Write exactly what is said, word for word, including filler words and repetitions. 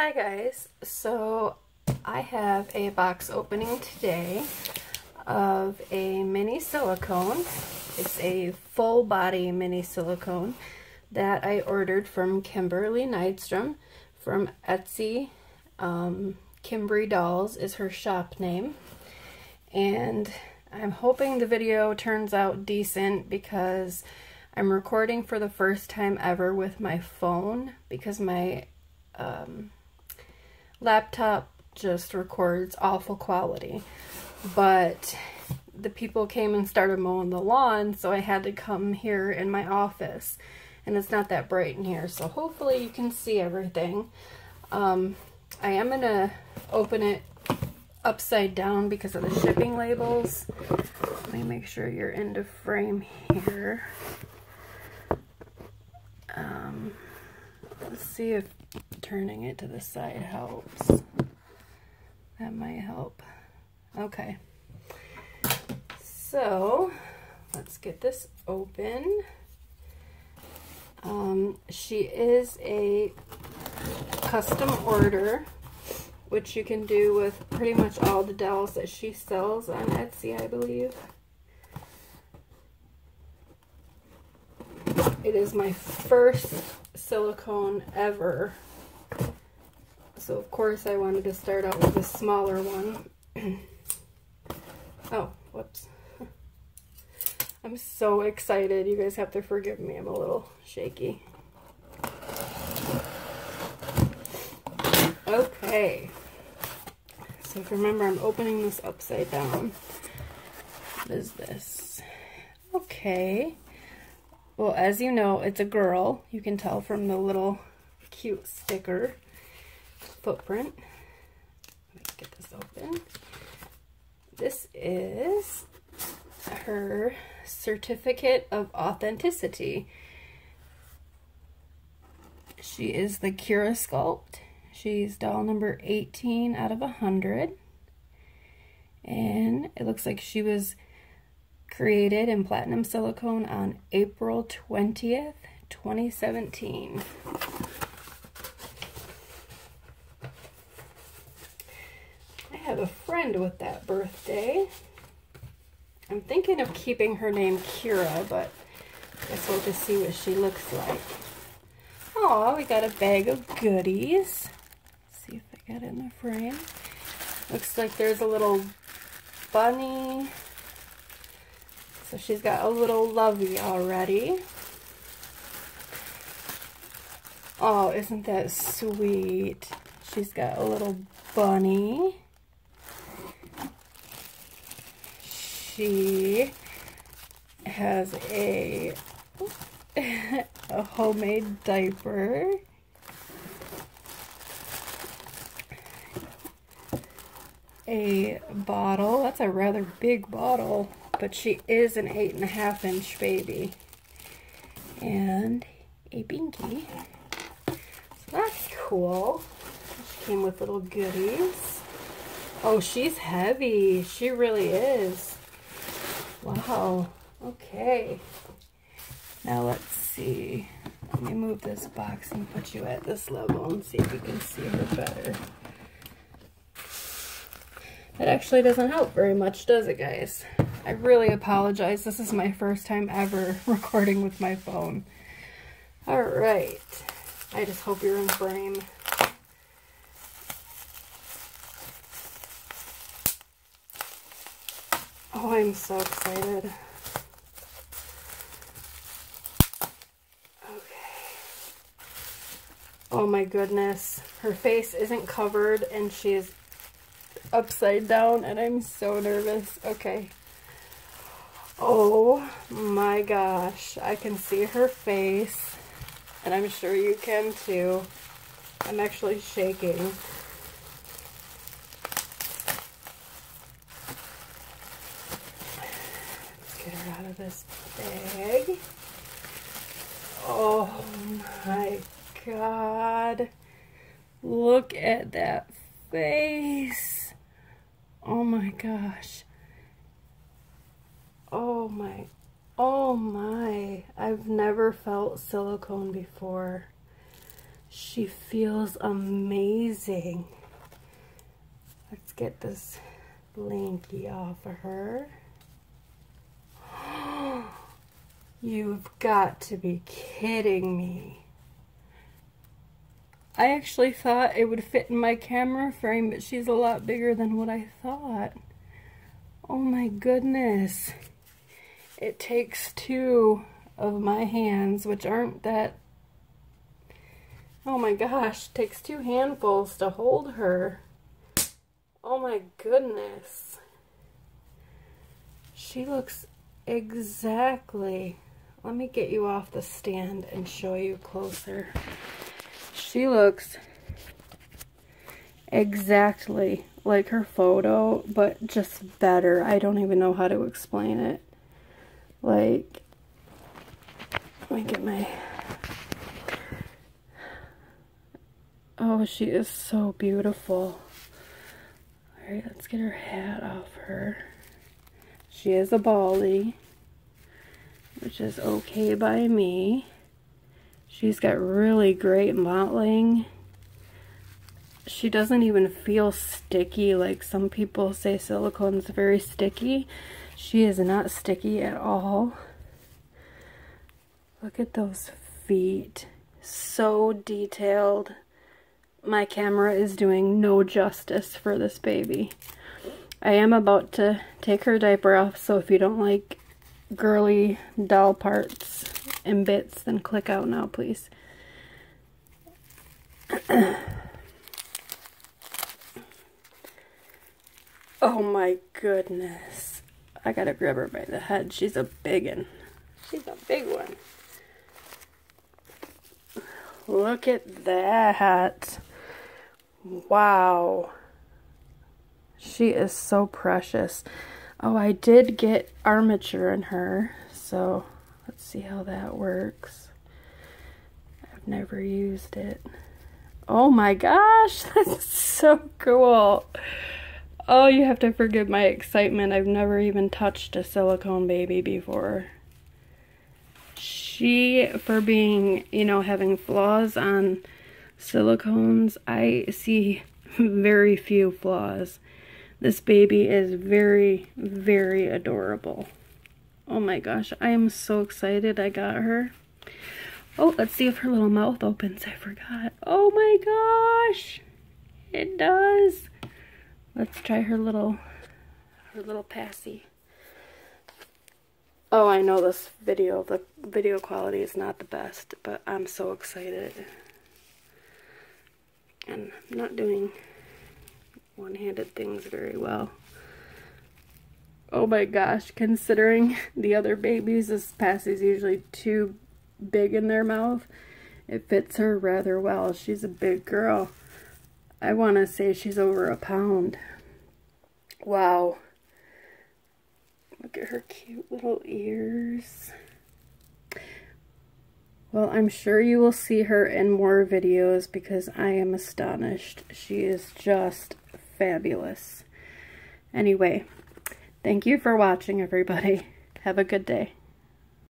Hi guys, so I have a box opening today of a mini silicone. It's a full body mini silicone that I ordered from Kimberley Nystrom from Etsy. Um, Kimbry Dolls is her shop name, and I'm hoping the video turns out decent because I'm recording for the first time ever with my phone because my um, laptop just records awful quality. But the people came and started mowing the lawn, so I had to come here in my office, and it's not that bright in here, so hopefully you can see everything. Um, I am going to open it upside down because of the shipping labels. Let me make sure you're into frame here. Um, let's see if turning it to the side helps. That might help. Okay. So, let's get this open. Um, she is a custom order, which you can do with pretty much all the dolls that she sells on Etsy, I believe. It is my first silicone ever, so of course I wanted to start out with a smaller one. Oh, whoops. I'm so excited. You guys have to forgive me. I'm a little shaky. Okay. So if you remember, I'm opening this upside down. What is this? Okay. Well, as you know, it's a girl. You can tell from the little cute sticker footprint. Let me get this open. This is her certificate of authenticity. She is the Kira Sculpt. She's doll number eighteen out of one hundred. And it looks like she was created in platinum silicone on April twentieth, twenty seventeen. I have a friend with that birthday. I'm thinking of keeping her name Kira, but I guess we'll just see what she looks like. Oh, we got a bag of goodies. Let's see if I got it in the frame. Looks like there's a little bunny. So she's got a little lovey already. Oh, isn't that sweet? She's got a little bunny. She has a, a homemade diaper. A bottle. That's a rather big bottle, but she is an eight and a half inch baby. And a binky. So that's cool. She came with little goodies. Oh, she's heavy. She really is. Wow. Okay. Now let's see. Let me move this box and put you at this level and see if you can see her better. That actually doesn't help very much, does it, guys? I really apologize. This is my first time ever recording with my phone. All right. I just hope you're in frame. Oh, I'm so excited. Okay. Oh my goodness. Her face isn't covered and she is upside down and I'm so nervous. Okay. Oh my gosh. I can see her face and I'm sure you can too. I'm actually shaking. Out of this bag. Oh my god. Look at that face. Oh my gosh. Oh my. Oh my. I've never felt silicone before. She feels amazing. Let's get this blankie off of her. You've got to be kidding me. I actually thought it would fit in my camera frame, but she's a lot bigger than what I thought. Oh my goodness. It takes two of my hands, which aren't that... Oh my gosh, it takes two handfuls to hold her. Oh my goodness. She looks exactly... Let me get you off the stand and show you closer. She looks exactly like her photo, but just better. I don't even know how to explain it. Like, let me get my... Oh, she is so beautiful. Alright, let's get her hat off her. She is a baldy, which is okay by me. She's got really great modeling. She doesn't even feel sticky. Like some people say silicone's very sticky. She is not sticky at all. Look at those feet. So detailed. My camera is doing no justice for this baby. I am about to take her diaper off, so if you don't like girly doll parts and bits, then click out now, please. Oh my goodness. I gotta grab her by the head. She's a biggin. She's a big one. Look at that. Wow, she is so precious. Oh, I did get armature in her, so let's see how that works. I've never used it. Oh my gosh, that's so cool. Oh, you have to forgive my excitement. I've never even touched a silicone baby before. She, for being, you know, having flaws on silicones, I see very few flaws. This baby is very, very adorable. Oh my gosh, I am so excited I got her. Oh, let's see if her little mouth opens. I forgot. Oh my gosh, it does. Let's try her little, her little passy. Oh, I know this video, the video quality is not the best, but I'm so excited. And I'm not doing one-handed things very well. Oh my gosh, considering the other babies, this passy's usually too big in their mouth, it fits her rather well. She's a big girl. I want to say she's over a pound. Wow. Look at her cute little ears. Well, I'm sure you will see her in more videos because I am astonished. She is just fabulous. Anyway, thank you for watching, everybody. Have a good day.